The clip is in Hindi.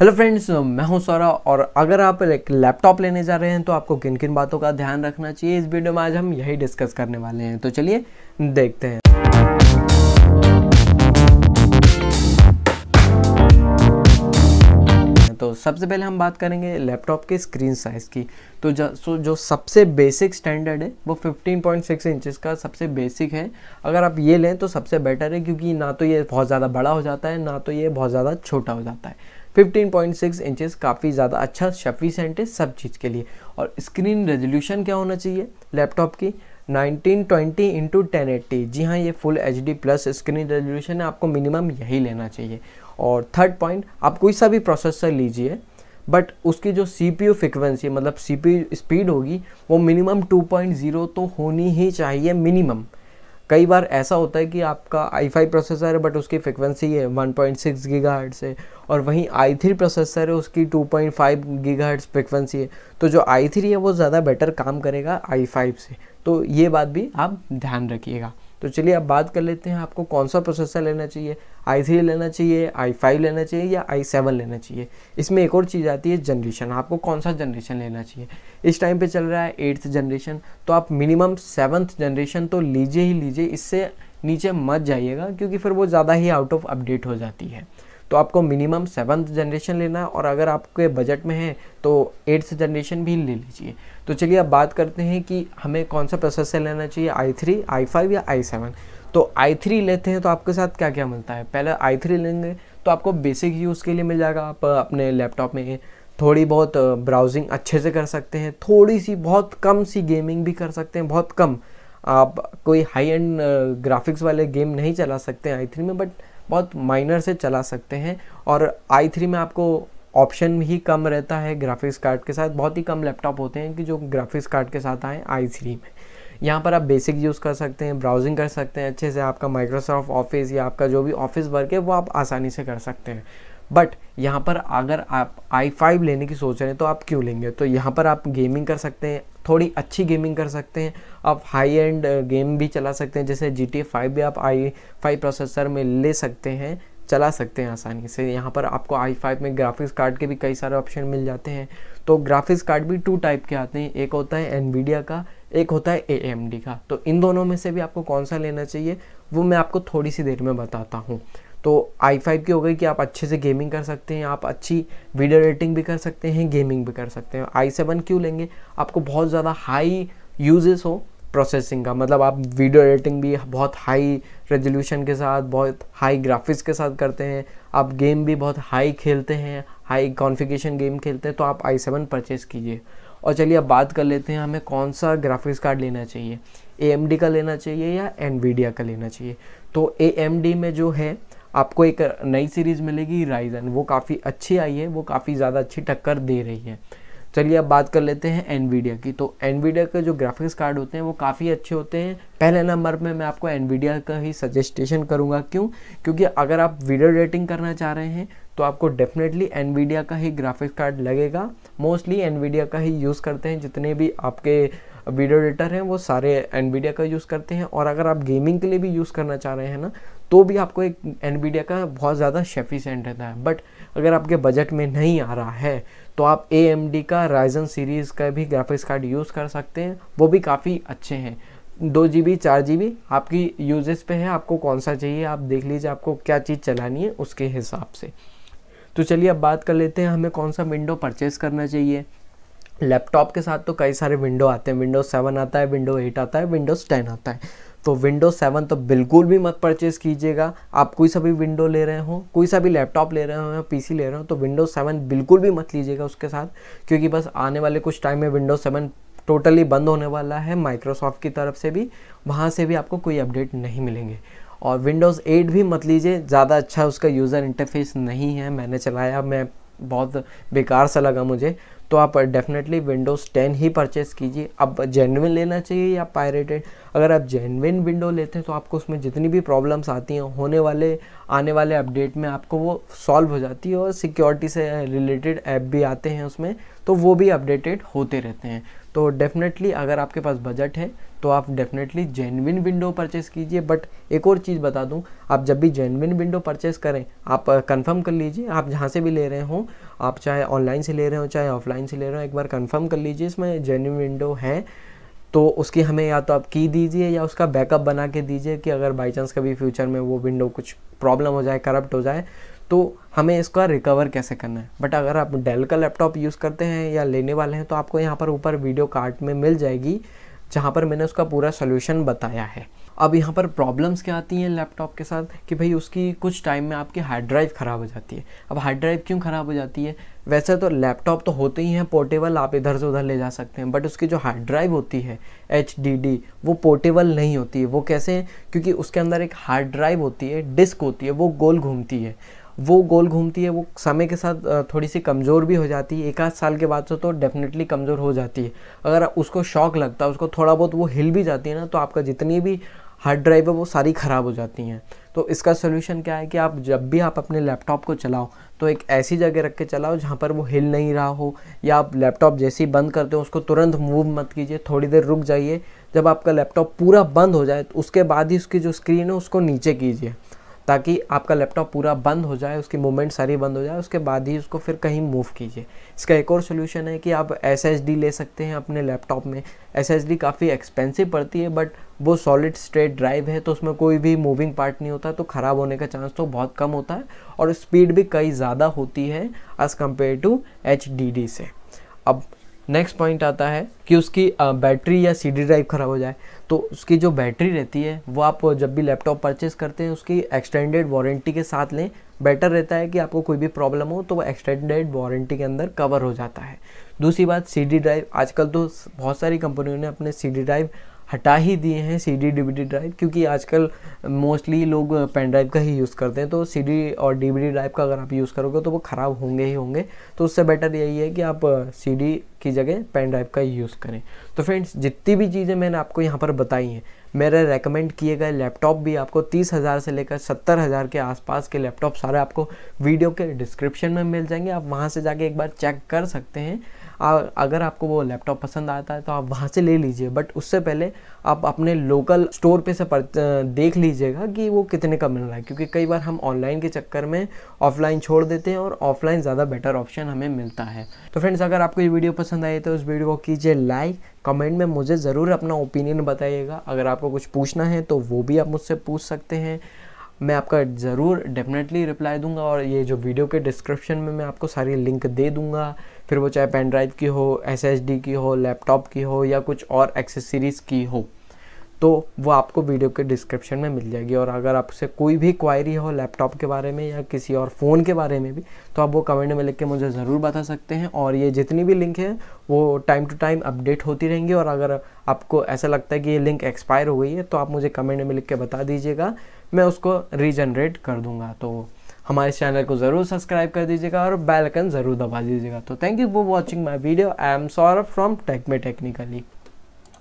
हेलो फ्रेंड्स, मैं हूं सौरभ और अगर आप एक लैपटॉप लेने जा रहे हैं तो आपको किन किन बातों का ध्यान रखना चाहिए इस वीडियो में आज हम यही डिस्कस करने वाले हैं। तो चलिए देखते हैं। तो सबसे पहले हम बात करेंगे लैपटॉप के स्क्रीन साइज़ की। तो जो सबसे बेसिक स्टैंडर्ड है वो 15.6 इंचेस का सबसे बेसिक है। अगर आप ये लें तो सबसे बेटर है, क्योंकि ना तो ये बहुत ज़्यादा बड़ा हो जाता है ना तो ये बहुत ज़्यादा छोटा हो जाता है। 15.6 इंचेस काफ़ी ज़्यादा अच्छा सफिशेंट है सब चीज़ के लिए। और स्क्रीन रेजोल्यूशन क्या होना चाहिए लैपटॉप की? 1920x1080। जी हाँ, ये full HD plus screen resolution है, आपको मिनिमम यही लेना चाहिए। और थर्ड पॉइंट, आप कोई सा भी प्रोसेसर लीजिए बट उसकी जो CPU फ्रिक्वेंसी मतलब CPU स्पीड होगी वो मिनिमम 2.0 तो होनी ही चाहिए मिनिमम। कई बार ऐसा होता है कि आपका i5 प्रोसेसर है बट उसकी फ्रिक्वेंसी है 1.6 गीगाहर्ट्ज़ है और वहीं i3 प्रोसेसर है उसकी 2.5 गीगाहर्ट्ज़ फ्रिक्वेंसी है, तो जो i3 है वो ज़्यादा बेटर काम करेगा i5 से। तो ये बात भी आप ध्यान रखिएगा। तो चलिए अब बात कर लेते हैं आपको कौन सा प्रोसेसर लेना चाहिए। i3 लेना चाहिए, i5 लेना चाहिए या i7 लेना चाहिए? इसमें एक और चीज़ आती है जनरेशन, आपको कौन सा जनरेशन लेना चाहिए। इस टाइम पे चल रहा है 8th जनरेशन, तो आप मिनिमम 7th जनरेशन तो लीजिए ही लीजिए, इससे नीचे मत जाइएगा क्योंकि फिर वो ज़्यादा ही आउट ऑफ अपडेट हो जाती है। तो आपको मिनिमम 7th जनरेशन लेना है और अगर आपके बजट में है तो 8th जनरेशन भी ले लीजिए। तो चलिए अब बात करते हैं कि हमें कौन सा प्रोसेसर लेना चाहिए, i3, i5 या i7। तो i3 लेते हैं तो आपके साथ क्या क्या मिलता है? पहले i3 लेंगे तो आपको बेसिक यूज़ के लिए मिल जाएगा, आप अपने लैपटॉप में थोड़ी बहुत ब्राउजिंग अच्छे से कर सकते हैं, थोड़ी सी बहुत कम सी गेमिंग भी कर सकते हैं, बहुत कम। आप कोई हाई एंड ग्राफिक्स वाले गेम नहीं चला सकते i3 में बट बहुत माइनर से चला सकते हैं। और i3 में आपको ऑप्शन ही कम रहता है ग्राफिक्स कार्ड के साथ, बहुत ही कम लैपटॉप होते हैं कि जो ग्राफिक्स कार्ड के साथ आए i3 में। यहाँ पर आप बेसिक यूज़ कर सकते हैं, ब्राउजिंग कर सकते हैं अच्छे से, आपका माइक्रोसॉफ्ट ऑफिस या आपका जो भी ऑफिस वर्क है वो आप आसानी से कर सकते हैं। बट यहाँ पर अगर आप i5 लेने की सोच रहे हैं तो आप क्यों लेंगे? तो यहाँ पर आप गेमिंग कर सकते हैं, थोड़ी अच्छी गेमिंग कर सकते हैं, आप हाई एंड गेम भी चला सकते हैं, जैसे GTA 5 भी आप i5 प्रोसेसर में ले सकते हैं, चला सकते हैं आसानी से। यहाँ पर आपको i5 में ग्राफिक्स कार्ड के भी कई सारे ऑप्शन मिल जाते हैं। तो ग्राफिक्स कार्ड भी 2 टाइप के आते हैं, एक होता है Nvidia का, एक होता है AMD का। तो इन दोनों में से भी आपको कौन सा लेना चाहिए वो मैं आपको थोड़ी सी देर में बताता हूँ। तो i5 की हो गई कि आप अच्छे से गेमिंग कर सकते हैं, आप अच्छी वीडियो एडिटिंग भी कर सकते हैं, गेमिंग भी कर सकते हैं। i7 क्यों लेंगे? आपको बहुत ज़्यादा हाई यूजेस हो प्रोसेसिंग का, मतलब आप वीडियो एडिटिंग भी बहुत हाई रेजोल्यूशन के साथ, बहुत हाई ग्राफिक्स के साथ करते हैं, आप गेम भी बहुत हाई खेलते हैं, हाई कॉन्फिगरेशन गेम खेलते हैं, तो आप i7 परचेज़ कीजिए। और चलिए अब बात कर लेते हैं हमें कौन सा ग्राफिक्स कार्ड लेना चाहिए, AMD का लेना चाहिए या Nvidia का लेना चाहिए। तो AMD में जो है आपको एक नई सीरीज़ मिलेगी राइजन, वो काफ़ी अच्छी आई है, वो काफ़ी ज़्यादा अच्छी टक्कर दे रही है। चलिए अब बात कर लेते हैं Nvidia की। तो Nvidia के जो ग्राफिक्स कार्ड होते हैं वो काफ़ी अच्छे होते हैं। पहले नंबर में मैं आपको Nvidia का ही सजेस्टेशन करूँगा। क्यों? क्योंकि अगर आप वीडियो एडिटिंग करना चाह रहे हैं तो आपको डेफिनेटली Nvidia का ही ग्राफिक्स कार्ड लगेगा। मोस्टली Nvidia का ही यूज़ करते हैं, जितने भी आपके वीडियो एडिटर हैं वो सारे Nvidia का यूज़ करते हैं। और अगर आप गेमिंग के लिए भी यूज़ करना चाह रहे हैं ना तो भी आपको एक Nvidia का बहुत ज़्यादा सफिशेंट रहता है। बट अगर आपके बजट में नहीं आ रहा है तो आप AMD का Ryzen सीरीज़ का भी ग्राफिक्स कार्ड यूज़ कर सकते हैं, वो भी काफ़ी अच्छे हैं। 2 GB 4 GB आपकी यूजेस पे है, आपको कौन सा चाहिए आप देख लीजिए, आपको क्या चीज़ चलानी है उसके हिसाब से। तो चलिए अब बात कर लेते हैं हमें कौन सा विंडो परचेज़ करना चाहिए। लैपटॉप के साथ तो कई सारे विंडो आते हैं, विंडोज़ 7 आता है, विंडोज़ 8 आता है, विंडोज़ 10 आता है। तो विंडोज़ 7 तो बिल्कुल भी मत परचेज़ कीजिएगा। आप कोई सा भी विंडो ले रहे हो, कोई सा भी लैपटॉप ले रहे हो या PC ले रहे हो तो विंडोज़ 7 बिल्कुल भी मत लीजिएगा उसके साथ, क्योंकि बस आने वाले कुछ टाइम में विंडोज़ 7 टोटली बंद होने वाला है माइक्रोसॉफ्ट की तरफ से भी, वहाँ से भी आपको कोई अपडेट नहीं मिलेंगे। और विंडोज़ 8 भी मत लीजिए, ज़्यादा अच्छा उसका यूज़र इंटरफेस नहीं है, मैंने चलाया, मैं बहुत बेकार सा लगा मुझे। तो आप डेफिनेटली विंडोज़ 10 ही परचेज़ कीजिए। अब जेन्युइन लेना चाहिए या पायरेटेड? अगर आप जेन्युइन विंडो लेते हैं तो आपको उसमें जितनी भी प्रॉब्लम्स आती हैं आने वाले अपडेट में आपको वो सॉल्व हो जाती है, और सिक्योरिटी से रिलेटेड ऐप भी आते हैं उसमें, तो वो भी अपडेटेड होते रहते हैं। तो डेफिनेटली अगर आपके पास बजट है तो आप डेफिनेटली जेन्युइन विंडो परचेस कीजिए। बट एक और चीज़ बता दूं, आप जब भी जेन्युइन विंडो परचेस करें आप कंफर्म कर लीजिए, आप जहां से भी ले रहे हो, आप चाहे ऑनलाइन से ले रहे हो चाहे ऑफलाइन से ले रहे हो, एक बार कंफर्म कर लीजिए इसमें जेन्युइन विंडो है तो उसकी हमें या तो आप की दीजिए या उसका बैकअप बना के दीजिए कि अगर बाई चांस कभी फ्यूचर में वो विंडो कुछ प्रॉब्लम हो जाए, करप्ट हो जाए तो हमें इसका रिकवर कैसे करना है। बट अगर आप डेल का लैपटॉप यूज़ करते हैं या लेने वाले हैं तो आपको यहाँ पर ऊपर वीडियो कार्ट में मिल जाएगी जहाँ पर मैंने उसका पूरा सोल्यूशन बताया है। अब यहाँ पर प्रॉब्लम्स क्या आती हैं लैपटॉप के साथ कि भाई उसकी कुछ टाइम में आपकी हार्ड ड्राइव ख़राब हो जाती है। अब हार्ड ड्राइव क्यों ख़राब हो जाती है, वैसे तो लैपटॉप तो होते ही हैं पोर्टेबल, आप इधर से उधर ले जा सकते हैं, बट उसकी जो हार्ड ड्राइव होती है HDD वो पोर्टेबल नहीं होती है। वो कैसे, क्योंकि उसके अंदर एक हार्ड ड्राइव होती है, डिस्क होती है, वो गोल घूमती है, वो समय के साथ थोड़ी सी कमज़ोर भी हो जाती है। एक आध साल के बाद से तो डेफिनेटली कमज़ोर हो जाती है। अगर उसको शॉक लगता है, उसको थोड़ा बहुत वो हिल भी जाती है ना, तो आपका जितनी भी हार्ड ड्राइव है वो सारी ख़राब हो जाती हैं। तो इसका सोल्यूशन क्या है कि आप जब भी आप अपने लैपटॉप को चलाओ तो एक ऐसी जगह रख के चलाओ जहाँ पर वो हिल नहीं रहा हो, या आप लैपटॉप जैसे ही बंद करते हो उसको तुरंत मूव मत कीजिए, थोड़ी देर रुक जाइए। जब आपका लैपटॉप पूरा बंद हो जाए तो उसके बाद ही उसकी जो स्क्रीन है उसको नीचे कीजिए ताकि आपका लैपटॉप पूरा बंद हो जाए, उसकी मूवमेंट सारी बंद हो जाए, उसके बाद ही उसको फिर कहीं मूव कीजिए। इसका एक और सोल्यूशन है कि आप SSD ले सकते हैं अपने लैपटॉप में। SSD काफ़ी एक्सपेंसिव पड़ती है बट वो सॉलिड स्टेट ड्राइव है तो उसमें कोई भी मूविंग पार्ट नहीं होता, तो ख़राब होने का चांस तो बहुत कम होता है और स्पीड भी कई ज़्यादा होती है एज़ कम्पेयर टू HDD से। अब नेक्स्ट पॉइंट आता है कि उसकी बैटरी या CD ड्राइव ख़राब हो जाए तो उसकी जो बैटरी रहती है वो आप जब भी लैपटॉप परचेस करते हैं उसकी एक्सटेंडेड वारंटी के साथ लें। बेटर रहता है कि आपको कोई भी प्रॉब्लम हो तो वो एक्सटेंडेड वारंटी के अंदर कवर हो जाता है। दूसरी बात, CD ड्राइव आजकल तो बहुत सारी कंपनियों ने अपने CD ड्राइव हटा ही दिए हैं, CD DVD ड्राइव, क्योंकि आजकल मोस्टली लोग पेन ड्राइव का ही यूज़ करते हैं। तो CD और DVD ड्राइव का अगर आप यूज़ करोगे तो वो ख़राब होंगे ही होंगे, तो उससे बेटर यही है कि आप CD की जगह पेन ड्राइव का यूज़ करें। तो फ्रेंड्स, जितनी भी चीज़ें मैंने आपको यहाँ पर बताई हैं, मेरे रेकमेंड किए गए लैपटॉप भी आपको 30,000 से लेकर 70,000 के आसपास के लैपटॉप सारे आपको वीडियो के डिस्क्रिप्शन में मिल जाएंगे। आप वहाँ से जाके एक बार चेक कर सकते हैं, अगर आपको वो लैपटॉप पसंद आता है तो आप वहाँ से ले लीजिए। बट उससे पहले आप अपने लोकल स्टोर पे से देख लीजिएगा कि वो कितने का मिल रहा है, क्योंकि कई बार हम ऑनलाइन के चक्कर में ऑफलाइन छोड़ देते हैं और ऑफलाइन ज़्यादा बेटर ऑप्शन हमें मिलता है। तो फ्रेंड्स, अगर आपको ये वीडियो पसंद आई तो उस वीडियो को कीजिए लाइक, कमेंट में मुझे ज़रूर अपना ओपिनियन बताइएगा। अगर आपको कुछ पूछना है तो वो भी आप मुझसे पूछ सकते हैं, मैं आपका ज़रूर डेफिनेटली रिप्लाई दूंगा। और ये जो वीडियो के डिस्क्रिप्शन में मैं आपको सारी लिंक दे दूंगा, फिर वो चाहे पेन ड्राइव की हो, SSD की हो, लैपटॉप की हो या कुछ और एक्सेसरीज़ की हो, तो वो आपको वीडियो के डिस्क्रिप्शन में मिल जाएगी। और अगर आपसे कोई भी क्वायरी हो लैपटॉप के बारे में या किसी और फ़ोन के बारे में भी, तो आप वो कमेंट में लिख के मुझे ज़रूर बता सकते हैं। और ये जितनी भी लिंक है वो टाइम टू टाइम अपडेट होती रहेंगी, और अगर आपको ऐसा लगता है कि ये लिंक एक्सपायर हो गई है तो आप मुझे कमेंट में लिख के बता दीजिएगा, मैं उसको रीजनरेट कर दूँगा। तो हमारे चैनल को ज़रूर सब्सक्राइब कर दीजिएगा और बेल आइकन ज़रूर दबा दीजिएगा। तो thank you for watching my video. I am Saurabh from tech में टेक्निकली।